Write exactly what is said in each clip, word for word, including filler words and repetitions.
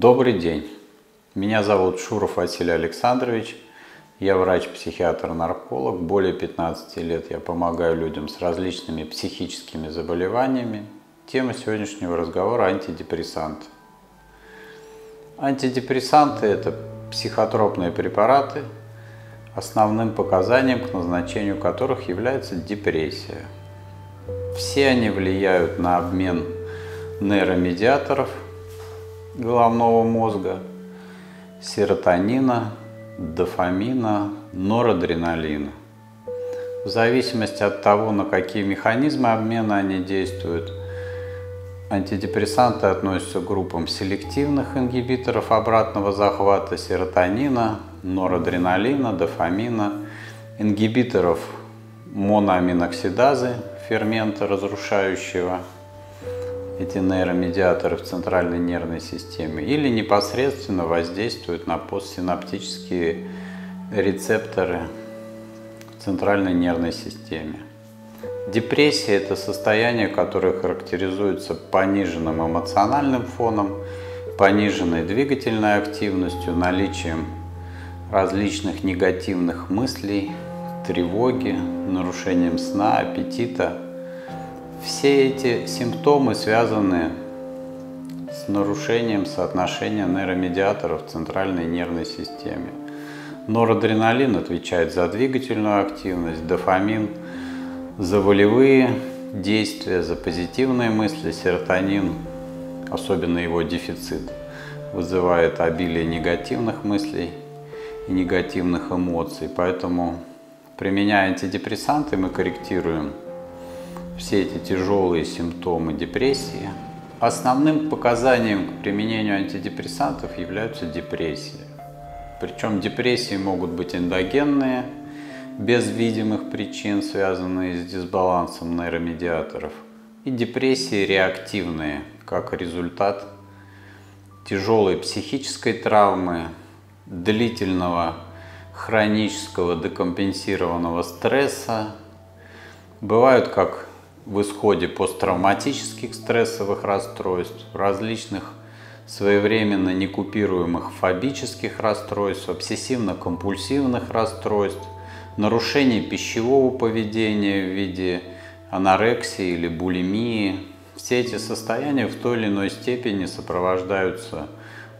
Добрый день, меня зовут Шуров Василий Александрович, я врач-психиатр-нарколог, более пятнадцати лет я помогаю людям с различными психическими заболеваниями. Тема сегодняшнего разговора – антидепрессанты. Антидепрессанты – это психотропные препараты, основным показанием к назначению которых является депрессия. Все они влияют на обмен нейромедиаторов головного мозга, серотонина, дофамина, норадреналина. В зависимости от того, на какие механизмы обмена они действуют, антидепрессанты относятся к группам селективных ингибиторов обратного захвата серотонина, норадреналина, дофамина, ингибиторов моноаминоксидазы, фермента, разрушающего эти нейромедиаторы в центральной нервной системе, или непосредственно воздействуют на постсинаптические рецепторы в центральной нервной системе. Депрессия – это состояние, которое характеризуется пониженным эмоциональным фоном, пониженной двигательной активностью, наличием различных негативных мыслей, тревоги, нарушением сна, аппетита. Все эти симптомы связаны с нарушением соотношения нейромедиаторов в центральной нервной системе. Норадреналин отвечает за двигательную активность, дофамин – за волевые действия, за позитивные мысли, серотонин, особенно его дефицит, вызывает обилие негативных мыслей и негативных эмоций. Поэтому, применяя антидепрессанты, мы корректируем все эти тяжелые симптомы депрессии. Основным показанием к применению антидепрессантов являются депрессии. Причем депрессии могут быть эндогенные, без видимых причин, связанные с дисбалансом нейромедиаторов, и депрессии реактивные, как результат тяжелой психической травмы, длительного хронического декомпенсированного стресса. Бывают как в исходе посттравматических стрессовых расстройств, различных своевременно некупируемых фобических расстройств, обсессивно-компульсивных расстройств, нарушений пищевого поведения в виде анорексии или булимии. Все эти состояния в той или иной степени сопровождаются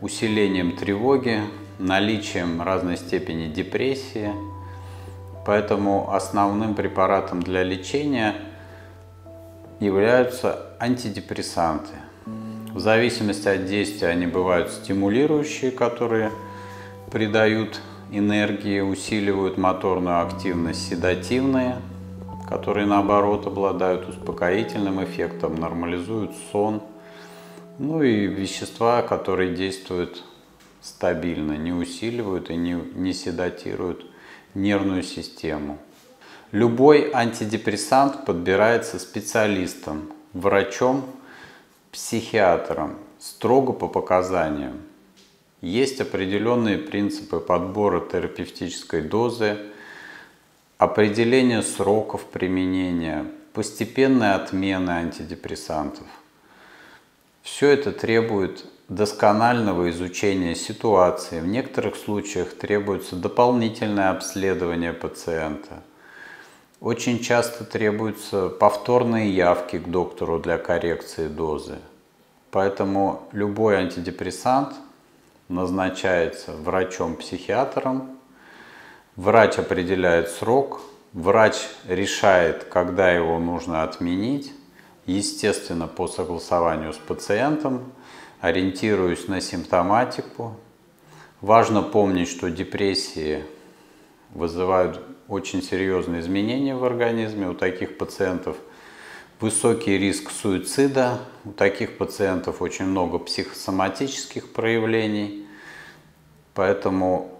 усилением тревоги, наличием разной степени депрессии. Поэтому основным препаратом для лечения являются антидепрессанты. В зависимости от действия они бывают стимулирующие, которые придают энергии, усиливают моторную активность, седативные, которые наоборот обладают успокоительным эффектом, нормализуют сон, ну и вещества, которые действуют стабильно, не усиливают и не, не седатируют нервную систему. Любой антидепрессант подбирается специалистом, врачом, психиатром, строго по показаниям. Есть определенные принципы подбора терапевтической дозы, определение сроков применения, постепенной отмены антидепрессантов. Все это требует досконального изучения ситуации. В некоторых случаях требуется дополнительное обследование пациента. Очень часто требуются повторные явки к доктору для коррекции дозы. Поэтому любой антидепрессант назначается врачом-психиатром. Врач определяет срок, врач решает, когда его нужно отменить, естественно, по согласованию с пациентом, ориентируясь на симптоматику. Важно помнить, что депрессии вызывают очень серьезные изменения в организме. У таких пациентов высокий риск суицида, у таких пациентов очень много психосоматических проявлений. Поэтому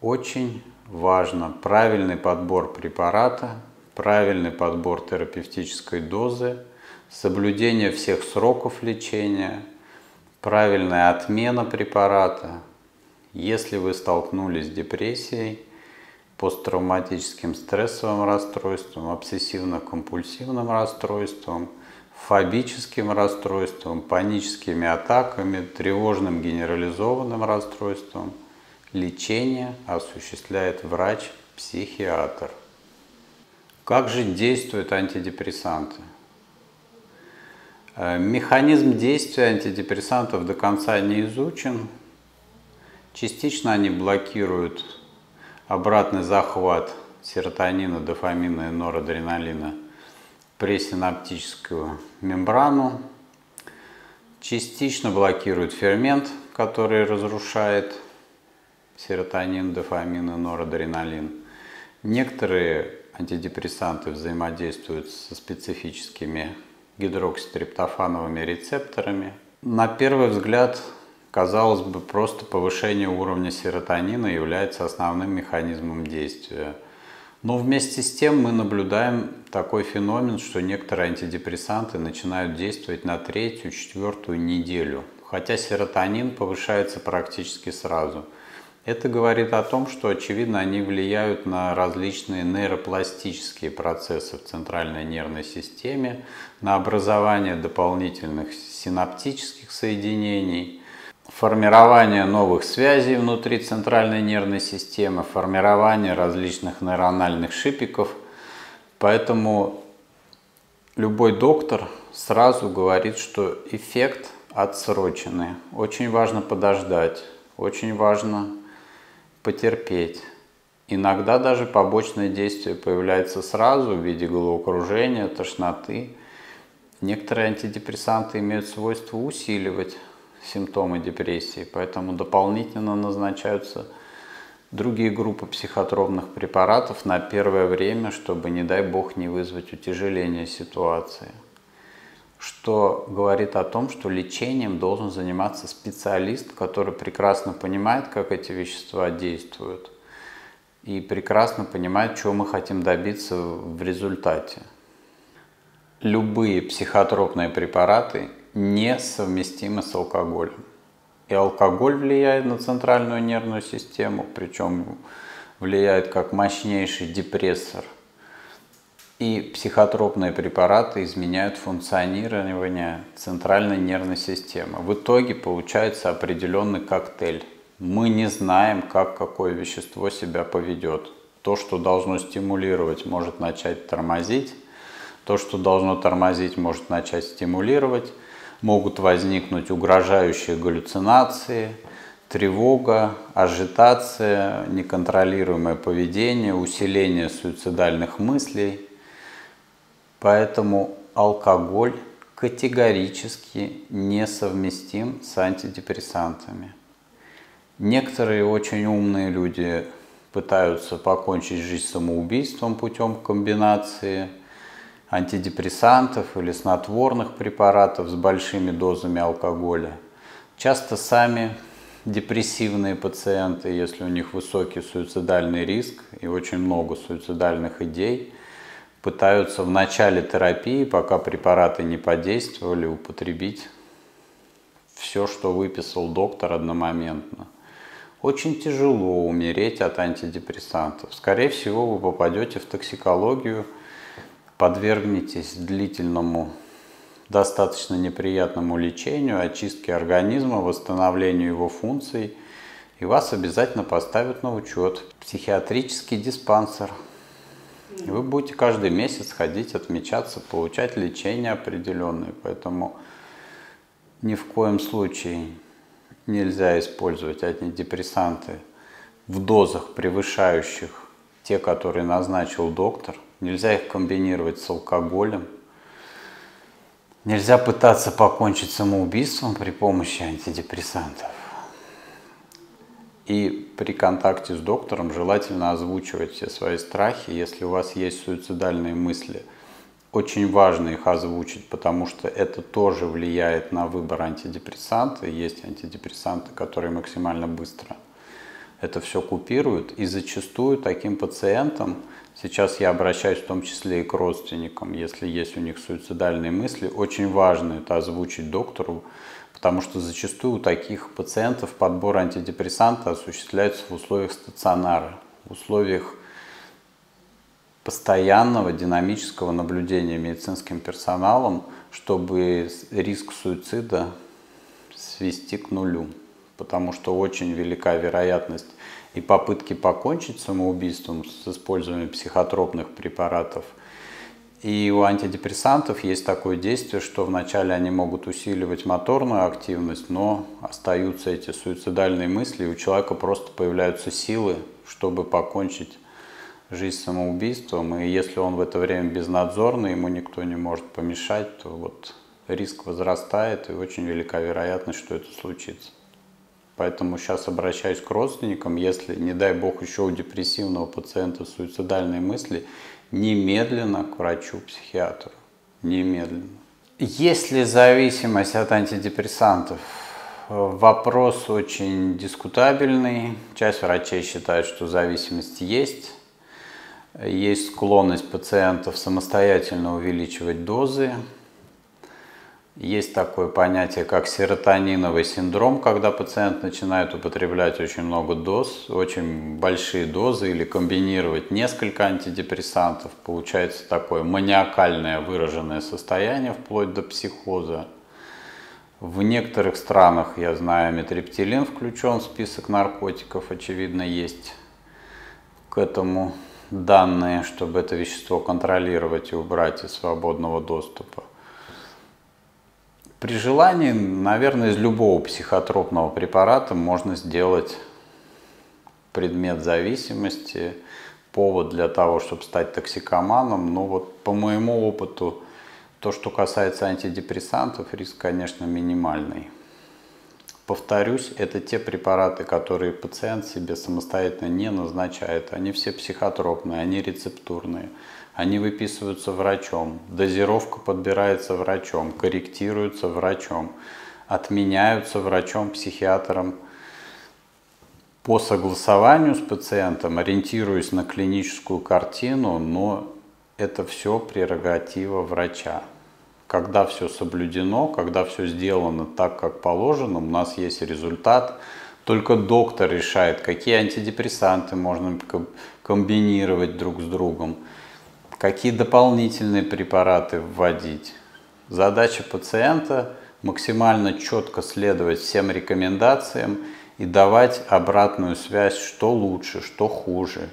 очень важно правильный подбор препарата, правильный подбор терапевтической дозы, соблюдение всех сроков лечения, правильная отмена препарата. Если вы столкнулись с депрессией, посттравматическим стрессовым расстройством, обсессивно-компульсивным расстройством, фобическим расстройством, паническими атаками, тревожным генерализованным расстройством. Лечение осуществляет врач-психиатр. Как же действуют антидепрессанты? Механизм действия антидепрессантов до конца не изучен. Частично они блокируют обратный захват серотонина, дофамина и норадреналина в пресинаптическую мембрану. Частично блокируют фермент, который разрушает серотонин, дофамин и норадреналин. Некоторые антидепрессанты взаимодействуют со специфическими гидрокситриптофановыми рецепторами. На первый взгляд, казалось бы, просто повышение уровня серотонина является основным механизмом действия. Но вместе с тем мы наблюдаем такой феномен, что некоторые антидепрессанты начинают действовать на третью, четвертую неделю, хотя серотонин повышается практически сразу. Это говорит о том, что, очевидно, они влияют на различные нейропластические процессы в центральной нервной системе, на образование дополнительных синаптических соединений, формирование новых связей внутри центральной нервной системы, формирование различных нейрональных шипиков. Поэтому любой доктор сразу говорит, что эффект отсроченный. Очень важно подождать, очень важно потерпеть. Иногда даже побочное действие появляется сразу в виде головокружения, тошноты. Некоторые антидепрессанты имеют свойство усиливать симптомы депрессии, поэтому дополнительно назначаются другие группы психотропных препаратов на первое время, чтобы, не дай бог, не вызвать утяжеление ситуации. Что говорит о том, что лечением должен заниматься специалист, который прекрасно понимает, как эти вещества действуют, и прекрасно понимает, чего мы хотим добиться в результате. Любые психотропные препараты несовместимы с алкоголем. И алкоголь влияет на центральную нервную систему, причем влияет как мощнейший депрессор. И психотропные препараты изменяют функционирование центральной нервной системы. В итоге получается определенный коктейль. Мы не знаем, как какое вещество себя поведет. То, что должно стимулировать, может начать тормозить. То, что должно тормозить, может начать стимулировать. Могут возникнуть угрожающие галлюцинации, тревога, ажитация, неконтролируемое поведение, усиление суицидальных мыслей. Поэтому алкоголь категорически несовместим с антидепрессантами. Некоторые очень умные люди пытаются покончить жизнь самоубийством путем комбинации антидепрессантов или снотворных препаратов с большими дозами алкоголя. Часто сами депрессивные пациенты, если у них высокий суицидальный риск и очень много суицидальных идей, пытаются в начале терапии, пока препараты не подействовали, употребить все, что выписал доктор, одномоментно. Очень тяжело умереть от антидепрессантов. Скорее всего, вы попадете в токсикологию, подвергнетесь длительному, достаточно неприятному лечению, очистке организма, восстановлению его функций, и вас обязательно поставят на учет в психиатрический диспансер. Вы будете каждый месяц ходить, отмечаться, получать лечение определенное. Поэтому ни в коем случае нельзя использовать антидепрессанты в дозах, превышающих те, которые назначил доктор. Нельзя их комбинировать с алкоголем. Нельзя пытаться покончить самоубийством при помощи антидепрессантов. И при контакте с доктором желательно озвучивать все свои страхи. Если у вас есть суицидальные мысли, очень важно их озвучить, потому что это тоже влияет на выбор антидепрессанта. Есть антидепрессанты, которые максимально быстро это все купируют. И зачастую таким пациентам, сейчас я обращаюсь в том числе и к родственникам, если есть у них суицидальные мысли, очень важно это озвучить доктору, потому что зачастую у таких пациентов подбор антидепрессанта осуществляется в условиях стационара, в условиях постоянного динамического наблюдения медицинским персоналом, чтобы риск суицида свести к нулю, потому что очень велика вероятность и попытки покончить самоубийством с использованием психотропных препаратов. И у антидепрессантов есть такое действие, что вначале они могут усиливать моторную активность, но остаются эти суицидальные мысли, и у человека просто появляются силы, чтобы покончить жизнь самоубийством. И если он в это время безнадзорный, ему никто не может помешать, то вот риск возрастает, и очень велика вероятность, что это случится. Поэтому сейчас обращаюсь к родственникам, если, не дай бог, еще у депрессивного пациента суицидальные мысли, немедленно к врачу-психиатру. Немедленно. Есть ли зависимость от антидепрессантов? Вопрос очень дискутабельный. Часть врачей считает, что зависимость есть. Есть склонность пациентов самостоятельно увеличивать дозы. Есть такое понятие, как серотониновый синдром, когда пациент начинает употреблять очень много доз, очень большие дозы, или комбинировать несколько антидепрессантов. Получается такое маниакальное выраженное состояние, вплоть до психоза. В некоторых странах, я знаю, метрептилин включен в список наркотиков, очевидно, есть к этому данные, чтобы это вещество контролировать и убрать из свободного доступа. При желании, наверное, из любого психотропного препарата можно сделать предмет зависимости, повод для того, чтобы стать токсикоманом. Но вот по моему опыту, то, что касается антидепрессантов, риск, конечно, минимальный. Повторюсь, это те препараты, которые пациент себе самостоятельно не назначает. Они все психотропные, они рецептурные. Они выписываются врачом, дозировка подбирается врачом, корректируется врачом, отменяются врачом-психиатром по согласованию с пациентом, ориентируясь на клиническую картину, но это все прерогатива врача. Когда все соблюдено, когда все сделано так, как положено, у нас есть результат. Только доктор решает, какие антидепрессанты можно комбинировать друг с другом, какие дополнительные препараты вводить. Задача пациента – максимально четко следовать всем рекомендациям и давать обратную связь, что лучше, что хуже.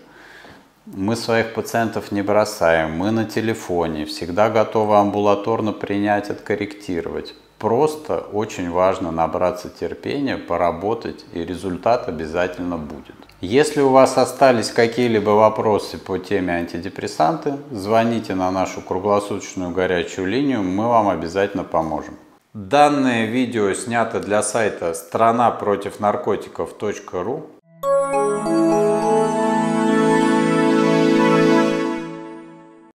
Мы своих пациентов не бросаем, мы на телефоне, всегда готовы амбулаторно принять, откорректировать. Просто очень важно набраться терпения, поработать, и результат обязательно будет. Если у вас остались какие-либо вопросы по теме антидепрессанты, звоните на нашу круглосуточную горячую линию, мы вам обязательно поможем. Данное видео снято для сайта страна против наркотиков точка ру.